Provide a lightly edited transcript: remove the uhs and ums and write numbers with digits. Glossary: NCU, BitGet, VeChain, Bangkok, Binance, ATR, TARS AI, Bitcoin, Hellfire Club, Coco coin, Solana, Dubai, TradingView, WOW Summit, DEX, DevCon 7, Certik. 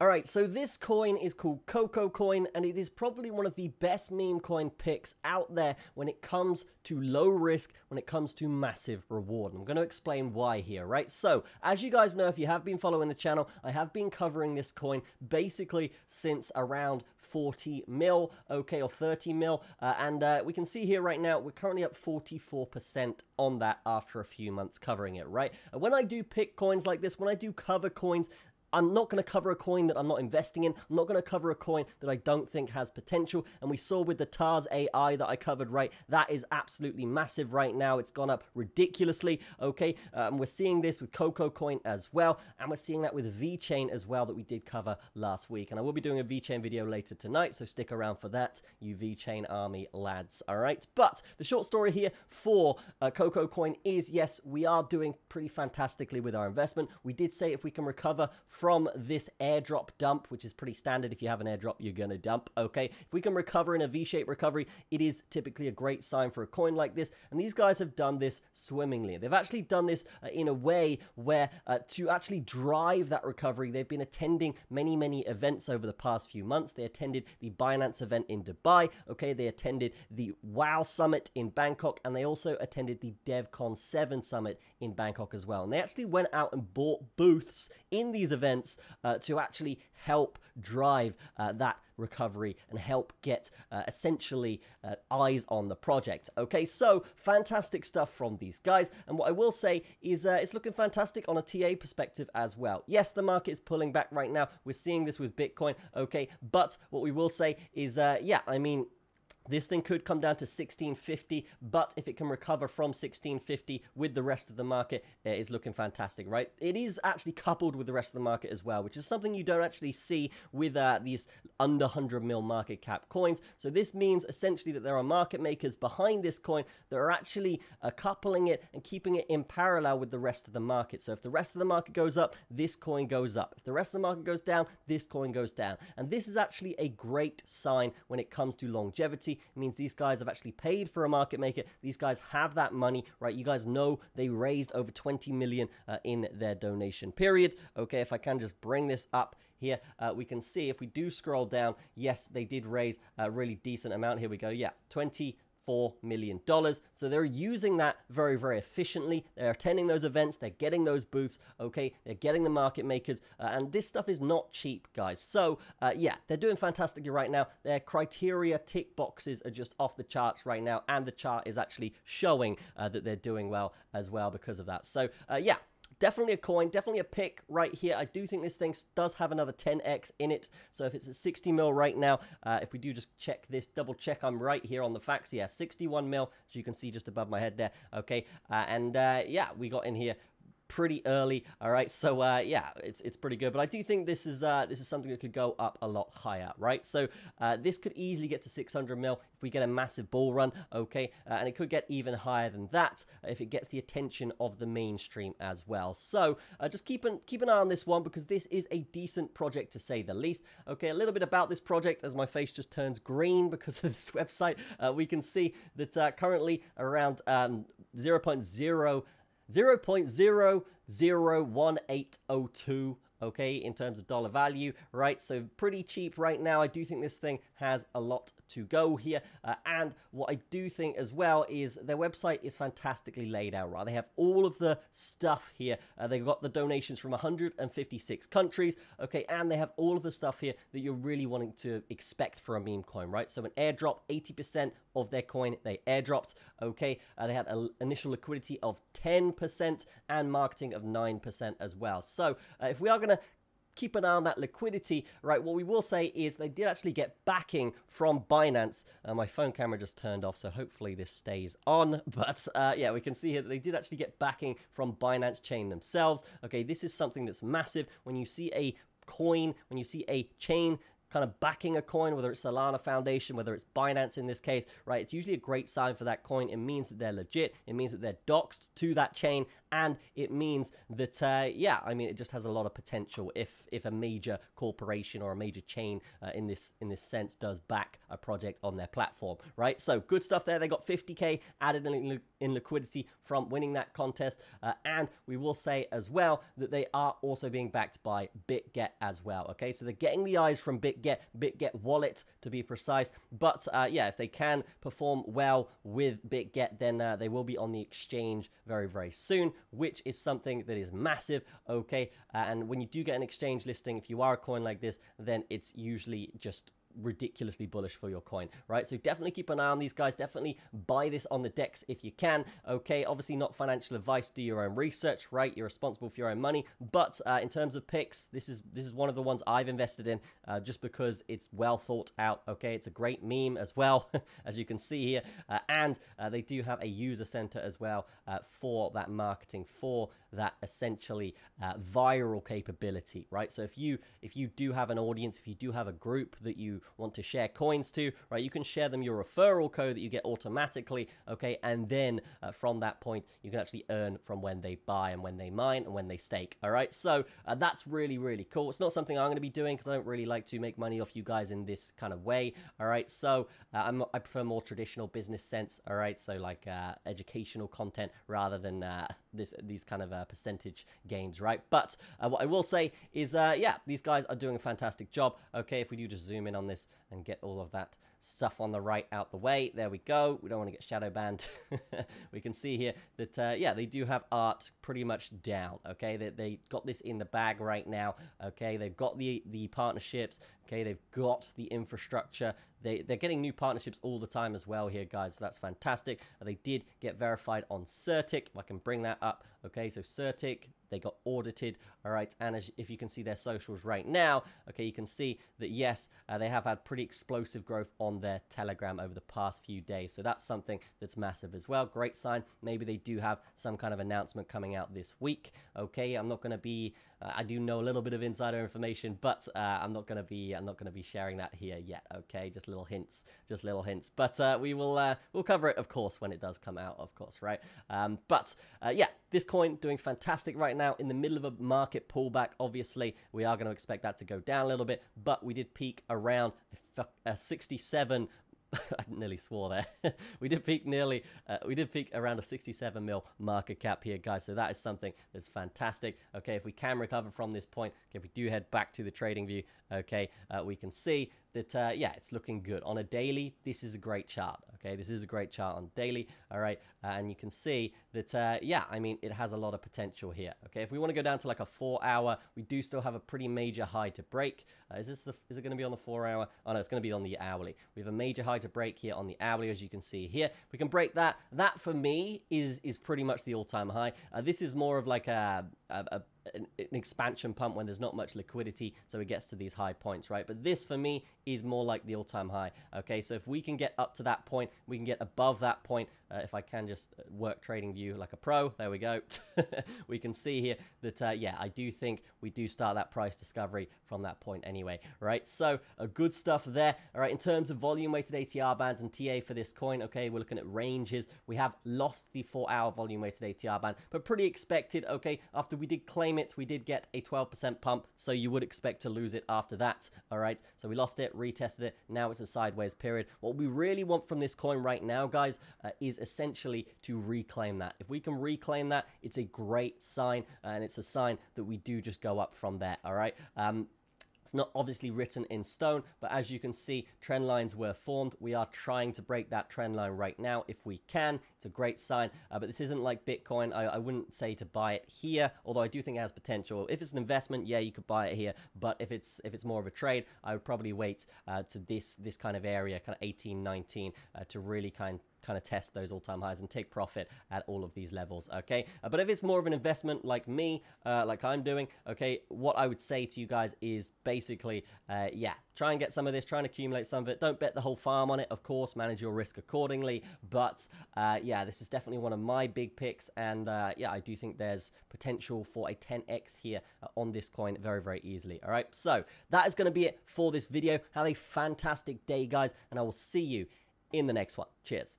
Alright, so this coin is called Coco coin, and it is probably one of the best meme coin picks out there when it comes to low risk, when it comes to massive reward. I'm going to explain why here, right? So, as you guys know, if you have been following the channel, I have been covering this coin basically since around 40 mil, okay, or 30 mil, and we can see here right now, we're currently up 44% on that after a few months covering it, right? And when I do pick coins like this, when I do cover coins, I'm not going to cover a coin that I'm not investing in. I'm not going to cover a coin that I don't think has potential. And we saw with the TARS AI that I covered, right? That is absolutely massive right now. It's gone up ridiculously, okay? We're seeing this with Coco coin as well. And we're seeing that with VeChain as well that we did cover last week. And I will be doing a VeChain video later tonight, so stick around for that, you VeChain army lads, all right? But the short story here for Coco coin is, yes, we are doing pretty fantastically with our investment. We did say if we can recover from this airdrop dump, which is pretty standard. If you have an airdrop, you're going to dump, okay? If we can recover in a V-shaped recovery, it is typically a great sign for a coin like this. And these guys have done this swimmingly. They've actually done this in a way where to actually drive that recovery, they've been attending many, many events over the past few months. They attended the Binance event in Dubai, okay? They attended the WOW Summit in Bangkok, and they also attended the DevCon 7 Summit in Bangkok as well. And they actually went out and bought booths in these events to actually help drive that recovery and help get essentially eyes on the project. Okay, so fantastic stuff from these guys. And what I will say is it's looking fantastic on a TA perspective as well. Yes, the market is pulling back right now. We're seeing this with Bitcoin, okay? But what we will say is, yeah, I mean, this thing could come down to 1650, but if it can recover from 1650 with the rest of the market, it's looking fantastic, right? It is actually coupled with the rest of the market as well, which is something you don't actually see with these under 100 mil market cap coins. So this means essentially that there are market makers behind this coin that are actually coupling it and keeping it in parallel with the rest of the market. So if the rest of the market goes up, this coin goes up. If the rest of the market goes down, this coin goes down. And this is actually a great sign when it comes to longevity. It means these guys have actually paid for a market maker. These guys have that money, right? You guys know they raised over 20 million in their donation period. Okay, if I can just bring this up here, we can see if we do scroll down, yes, they did raise a really decent amount. Here we go. Yeah, $24 million. So they're using that very, very efficiently. They're attending those events. They're getting those booths. Okay, they're getting the market makers, and this stuff is not cheap, guys. So yeah, they're doing fantastically right now. Their criteria tick boxes are just off the charts right now, and the chart is actually showing that they're doing well as well because of that. So yeah. Definitely a coin, definitely a pick right here. I do think this thing does have another 10x in it. So if it's at 60 mil right now, if we do just check this, double check, I'm right here on the facts. Yeah, 61 mil, as you can see just above my head there. Okay, yeah, we got in here pretty early, all right? So yeah, it's pretty good, but I do think this is something that could go up a lot higher, right? So this could easily get to 600 mil if we get a massive bull run, okay? And it could get even higher than that if it gets the attention of the mainstream as well. So just keep an eye on this one, because this is a decent project to say the least. Okay, a little bit about this project, as my face just turns green because of this website. We can see that currently around 0.0001802, okay, in terms of dollar value, right? So pretty cheap right now. I do think this thing has a lot to go here, and what I do think as well is their website is fantastically laid out, right? They have all of the stuff here. They've got the donations from 156 countries, okay, and they have all of the stuff here that you're really wanting to expect for a meme coin, right? So an airdrop, 80% of their coin they airdropped, okay? They had an initial liquidity of 10% and marketing of 9% as well. So if we are going to keep an eye on that liquidity, right, what we will say is they did actually get backing from Binance. My phone camera just turned off, so hopefully this stays on, but yeah, we can see here that they did actually get backing from Binance chain themselves. Okay, this is something that's massive. When you see a coin, when you see a chain kind of backing a coin, whether it's Solana Foundation, whether it's Binance in this case, right, it's usually a great sign for that coin. It means that they're legit. It means that they're doxed to that chain, and it means that yeah, I mean, it just has a lot of potential if a major corporation or a major chain in this sense does back a project on their platform, right? So good stuff there. They got 50k added in liquidity from winning that contest, and we will say as well that they are also being backed by BitGet as well. Okay, so they're getting the eyes from BitGet, BitGet Wallet to be precise. But yeah, if they can perform well with BitGet, then they will be on the exchange very, very soon, which is something that is massive. Okay, and when you do get an exchange listing, if you are a coin like this, then it's usually just ridiculously bullish for your coin, right? So definitely keep an eye on these guys. Definitely buy this on the DEX if you can. Okay, obviously not financial advice. Do your own research, right? You're responsible for your own money. But in terms of picks, this is one of the ones I've invested in, just because it's well thought out. Okay, it's a great meme as well, as you can see here, and they do have a user center as well for that marketing, for that essentially viral capability, right? So if you do have an audience, if you do have a group that you want to share coins to, right, you can share them your referral code that you get automatically. Okay, and then from that point you can actually earn from when they buy and when they mine and when they stake. All right, so that's really, really cool. It's not something I'm going to be doing because I don't really like to make money off you guys in this kind of way. All right, so I prefer more traditional business sense. All right, so like educational content rather than these kind of percentage gains, right? But what I will say is yeah, these guys are doing a fantastic job. Okay, if we do just zoom in on this and get all of that stuff on the right out the way. There we go. We don't want to get shadow banned. We can see here that yeah, they do have art pretty much down. Okay, they got this in the bag right now. Okay, they've got the partnerships. Okay, they've got the infrastructure. They're getting new partnerships all the time as well here, guys. So that's fantastic. They did get verified on Certik. If I can bring that up. Okay, so Certik, they got audited. All right, and if you can see their socials right now, okay, you can see that, yes, they have had pretty explosive growth on their Telegram over the past few days. So that's something that's massive as well. Great sign. Maybe they do have some kind of announcement coming out this week. Okay, I'm not going to be, I do know a little bit of insider information, but I'm not going to be sharing that here yet. Okay, just little hints, but we'll cover it, of course, when it does come out, of course, right? Yeah, this coin doing fantastic right now in the middle of a market pullback. Obviously we are going to expect that to go down a little bit, but we did peak around 67. I nearly swore there. we did peak around a 67 mil market cap here, guys. So that is something that's fantastic. Okay, if we can recover from this point, okay, if we do head back to the trading view, okay, we can see that, yeah, it's looking good. On a daily, this is a great chart. Okay, this is a great chart on daily. All right, and you can see that, yeah, I mean, it has a lot of potential here. Okay, if we want to go down to like a 4 hour, we do still have a pretty major high to break. Is it going to be on the 4 hour? Oh no, it's going to be on the hourly. We have a major high to break here on the hourly, as you can see here. We can break that. That for me is pretty much the all-time high. This is more of like an expansion pump when there's not much liquidity, so it gets to these high points, right? But this for me is more like the all-time high. Okay, so if we can get up to that point, we can get above that point. If I can just work trading view like a pro, there we go. We can see here that yeah, I do think we do start that price discovery from that point anyway, right? So good stuff there. All right, in terms of volume weighted ATR bands and TA for this coin, okay, we're looking at ranges. We have lost the 4 hour volume weighted ATR band, but pretty expected. Okay, after we did claim it, we did get a 12% pump, so you would expect to lose it after that. All right, so we lost it, retested it, now it's a sideways period. What we really want from this coin right now, guys, is essentially to reclaim that. If we can reclaim that, it's a great sign, and it's a sign that we do just go up from there. All right, it's not obviously written in stone, but as you can see, trend lines were formed. We are trying to break that trend line right now if we can. It's a great sign, but this isn't like Bitcoin. I wouldn't say to buy it here, although I do think it has potential. If it's an investment, yeah, you could buy it here, but if it's more of a trade, I would probably wait to this kind of area, kind of 18, 19, to really kind of test those all-time highs and take profit at all of these levels. Okay, but if it's more of an investment like me, like I'm doing, okay, what I would say to you guys is basically yeah, try and get some of this, try and accumulate some of it. Don't bet the whole farm on it, of course, manage your risk accordingly, but yeah, this is definitely one of my big picks, and yeah, I do think there's potential for a 10x here on this coin very, very easily. All right, so that is going to be it for this video. Have a fantastic day, guys, and I will see you in the next one. Cheers.